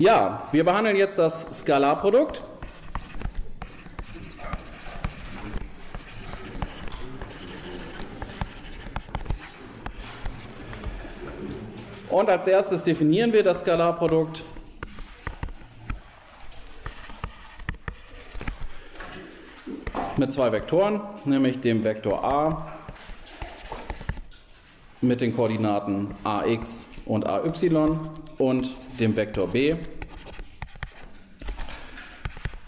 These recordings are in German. Ja, wir behandeln jetzt das Skalarprodukt. Und als erstes definieren wir das Skalarprodukt. Mit zwei Vektoren, nämlich dem Vektor a mit den Koordinaten ax und ay und dem Vektor b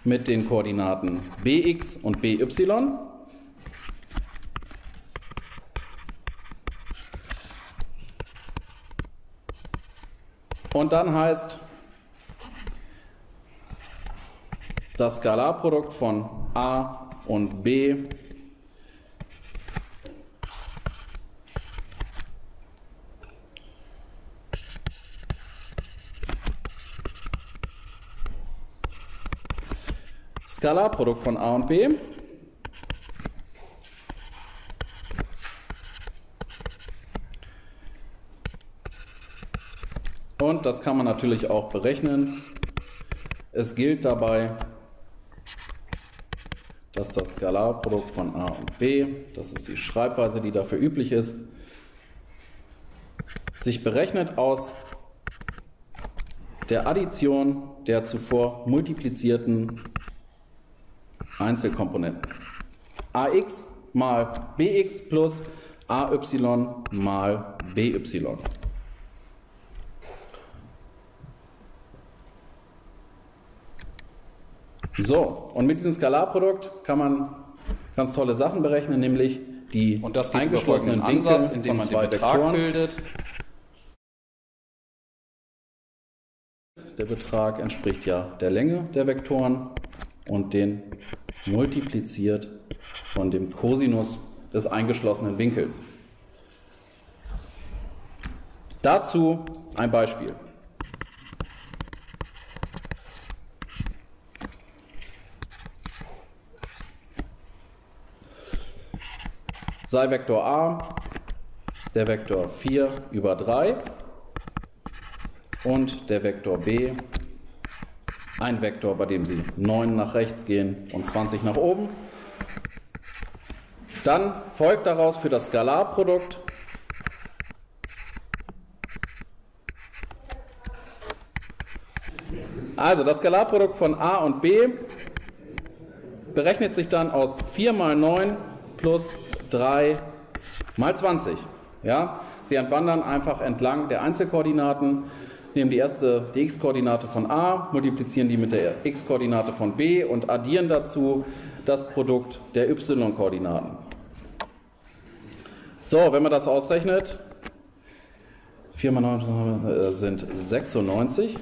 mit den Koordinaten bx und by. Und dann heißt das Skalarprodukt von a und b Skalarprodukt von a und b und das kann man natürlich auch berechnen. Es gilt dabei, dass das Skalarprodukt von a und b, das ist die Schreibweise, die dafür üblich ist, sich berechnet aus der Addition der zuvor multiplizierten Einzelkomponenten. ax mal bx plus ay mal by. So, und mit diesem Skalarprodukt kann man ganz tolle Sachen berechnen, nämlich die eingeschlossenen Winkel von den zwei Vektoren bildet. Der Betrag entspricht ja der Länge der Vektoren und den multipliziert von dem Kosinus des eingeschlossenen Winkels. Dazu ein Beispiel. Sei Vektor a der Vektor 4/3 und der Vektor b ein Vektor, bei dem sie 9 nach rechts gehen und 20 nach oben. Dann folgt daraus für das Skalarprodukt das Skalarprodukt von a und b berechnet sich dann aus 4 mal 9 plus 3 mal 20. Ja? Sie entwandern einfach entlang der Einzelkoordinaten, nehmen die x-Koordinate von a, multiplizieren die mit der x-Koordinate von b und addieren dazu das Produkt der y-Koordinaten. So, wenn man das ausrechnet, 4 mal 9 sind 96.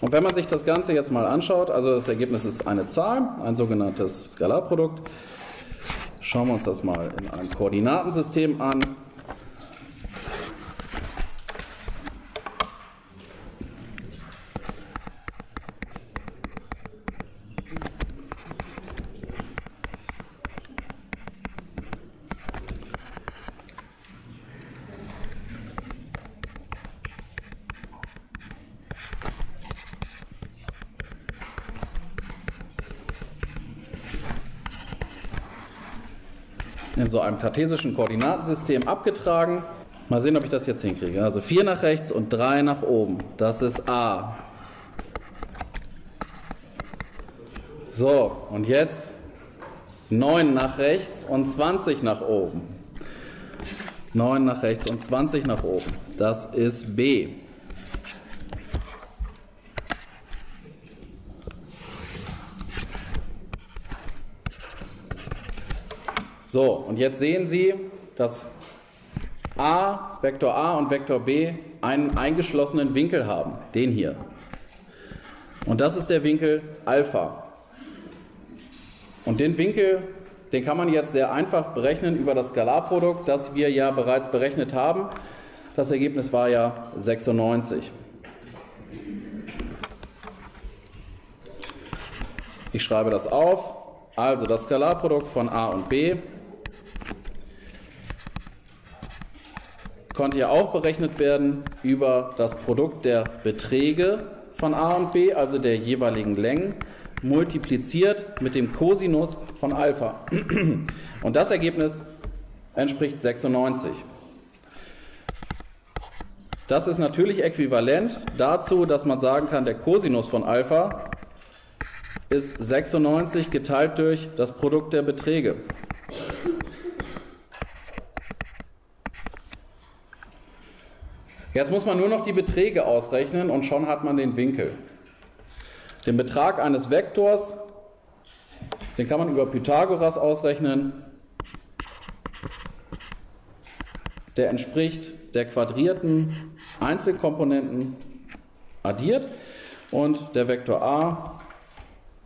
Und wenn man sich das Ganze jetzt mal anschaut, also das Ergebnis ist eine Zahl, ein sogenanntes Skalarprodukt. Schauen wir uns das mal in einem Koordinatensystem an. In so einem kartesischen Koordinatensystem abgetragen. Mal sehen, ob ich das jetzt hinkriege. Also 4 nach rechts und 3 nach oben. Das ist a. So, und jetzt 9 nach rechts und 20 nach oben. 9 nach rechts und 20 nach oben. Das ist b. So, und jetzt sehen Sie, dass Vektor a und Vektor b einen eingeschlossenen Winkel haben, den hier. Und das ist der Winkel Alpha. Und den Winkel, den kann man jetzt sehr einfach berechnen über das Skalarprodukt, das wir ja bereits berechnet haben. Das Ergebnis war ja 96. Ich schreibe das auf. Also das Skalarprodukt von a und b konnte ja auch berechnet werden über das Produkt der Beträge von a und b, also der jeweiligen Längen, multipliziert mit dem Kosinus von Alpha. Und das Ergebnis entspricht 96. Das ist natürlich äquivalent dazu, dass man sagen kann, der Kosinus von Alpha ist 96 geteilt durch das Produkt der Beträge. Jetzt muss man nur noch die Beträge ausrechnen und schon hat man den Winkel. Den Betrag eines Vektors, den kann man über Pythagoras ausrechnen. Der entspricht der quadrierten Einzelkomponenten addiert. Und der Vektor a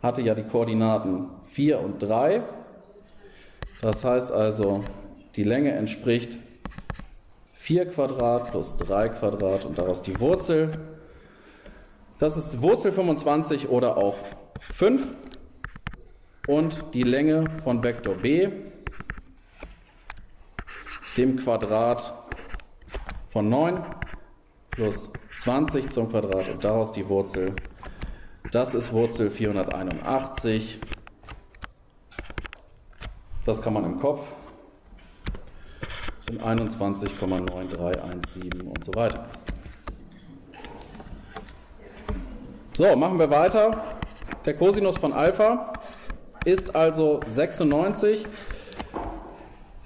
hatte ja die Koordinaten 4 und 3. Das heißt also, die Länge entspricht 4 Quadrat plus 3 Quadrat und daraus die Wurzel. Das ist Wurzel 25 oder auch 5. Und die Länge von Vektor b, dem Quadrat von 9 plus 20 zum Quadrat und daraus die Wurzel. Das ist Wurzel 481. Das kann man im Kopf. Das sind 21,9317 und so weiter. So, machen wir weiter. Der Kosinus von Alpha ist also 96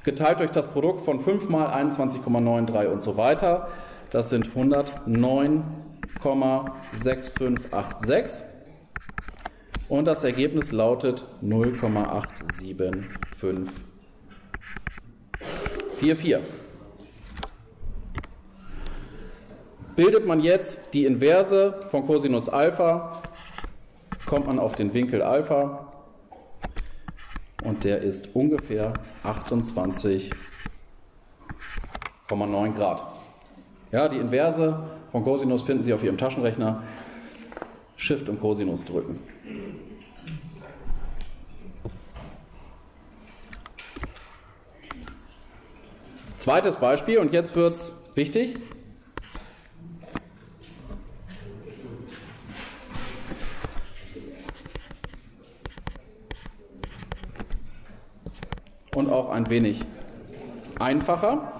geteilt durch das Produkt von 5 mal 21,93 und so weiter. Das sind 109,6586. Und das Ergebnis lautet 0,87544. Bildet man jetzt die Inverse von Cosinus Alpha, kommt man auf den Winkel Alpha und der ist ungefähr 28,9 Grad. Ja, die Inverse von Cosinus finden Sie auf Ihrem Taschenrechner. Shift und Cosinus drücken. Zweites Beispiel und jetzt wird es wichtig. Und auch ein wenig einfacher.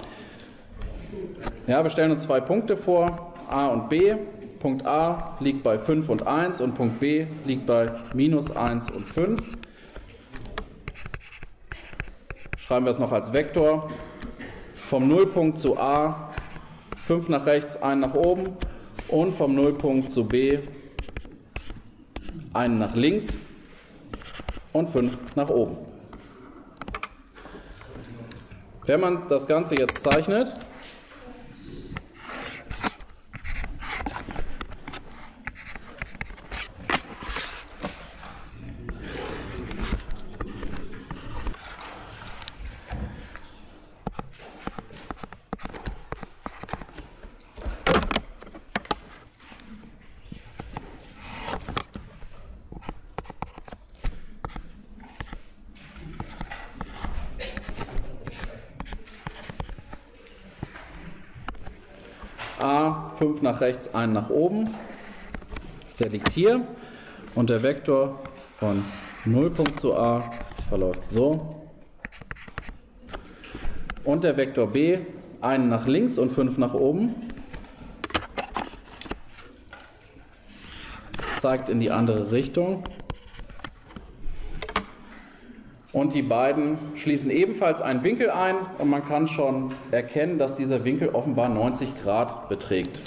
Ja, wir stellen uns zwei Punkte vor, a und b. Punkt a liegt bei 5 und 1 und Punkt b liegt bei -1 und 5. Schreiben wir es noch als Vektor. Vom Nullpunkt zu a 5 nach rechts, 1 nach oben und vom Nullpunkt zu b 1 nach links und 5 nach oben. Wenn man das Ganze jetzt zeichnet, a 5 nach rechts, 1 nach oben, der liegt hier und der Vektor von Nullpunkt zu a verläuft so und der Vektor b 1 nach links und 5 nach oben zeigt in die andere Richtung und die beiden schließen ebenfalls einen Winkel ein und man kann schon erkennen, dass dieser Winkel offenbar 90 Grad beträgt.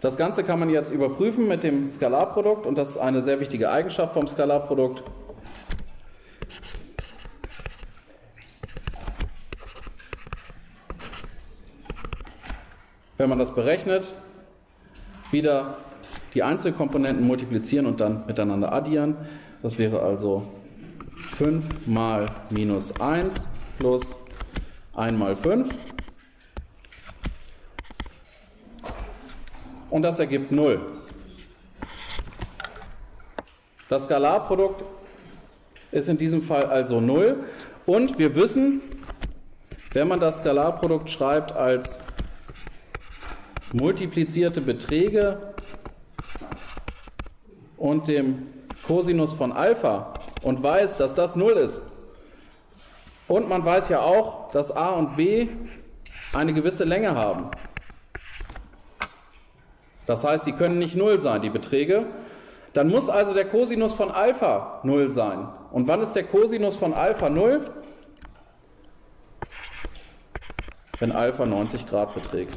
Das Ganze kann man jetzt überprüfen mit dem Skalarprodukt und das ist eine sehr wichtige Eigenschaft vom Skalarprodukt. Wenn man das berechnet, wieder die Einzelkomponenten multiplizieren und dann miteinander addieren. Das wäre also 5 mal -1 plus 1 mal 5. Und das ergibt 0. Das Skalarprodukt ist in diesem Fall also 0. Und wir wissen, wenn man das Skalarprodukt schreibt als multiplizierte Beträge und dem Cosinus von Alpha und weiß, dass das 0 ist. Und man weiß ja auch, dass a und b eine gewisse Länge haben. Das heißt, sie können nicht 0 sein, die Beträge. Dann muss also der Cosinus von Alpha 0 sein. Und wann ist der Cosinus von Alpha 0? Wenn Alpha 90 Grad beträgt.